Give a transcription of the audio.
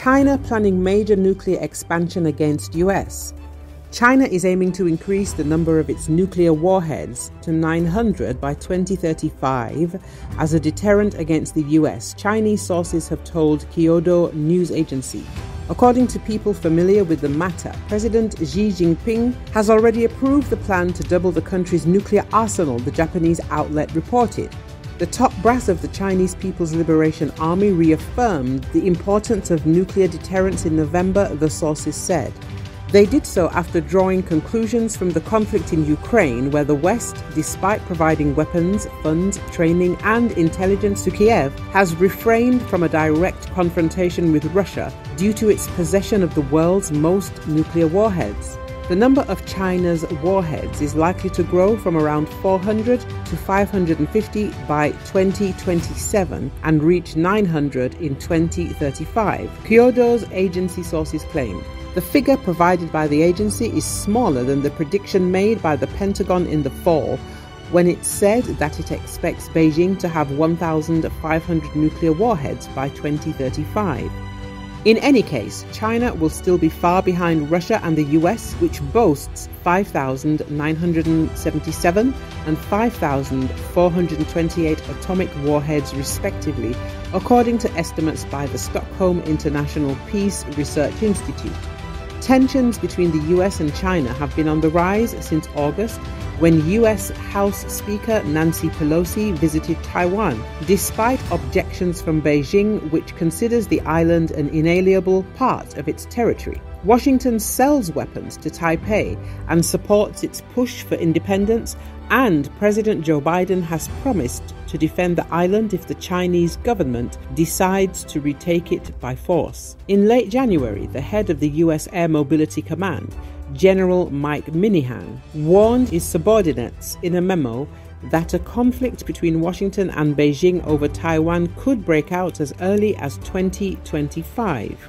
China planning major nuclear expansion against US. China is aiming to increase the number of its nuclear warheads to 900 by 2035 as a deterrent against the US, Chinese sources have told Kyodo News Agency. According to people familiar with the matter, President Xi Jinping has already approved the plan to double the country's nuclear arsenal, the Japanese outlet reported. The top brass of the Chinese People's Liberation Army reaffirmed the importance of nuclear deterrence in November, the sources said. They did so after drawing conclusions from the conflict in Ukraine, where the West, despite providing weapons, funds, training and intelligence to Kiev, has refrained from a direct confrontation with Russia due to its possession of the world's most nuclear warheads. The number of China's warheads is likely to grow from around 400 to 550 by 2027 and reach 900 in 2035, Kyodo's agency sources claimed. The figure provided by the agency is smaller than the prediction made by the Pentagon in the fall, when it said that it expects Beijing to have 1,500 nuclear warheads by 2035. In any case, China will still be far behind Russia and the US, which boasts 5,977 and 5,428 atomic warheads respectively, according to estimates by the Stockholm International Peace Research Institute. Tensions between the US and China have been on the rise since August, when US House Speaker Nancy Pelosi visited Taiwan, despite objections from Beijing, which considers the island an inalienable part of its territory. Washington sells weapons to Taipei and supports its push for independence, and President Joe Biden has promised to defend the island if the Chinese government decides to retake it by force. In late January, the head of the US Air Mobility Command, General Mike Minihan, warned his subordinates in a memo that a conflict between Washington and Beijing over Taiwan could break out as early as 2025.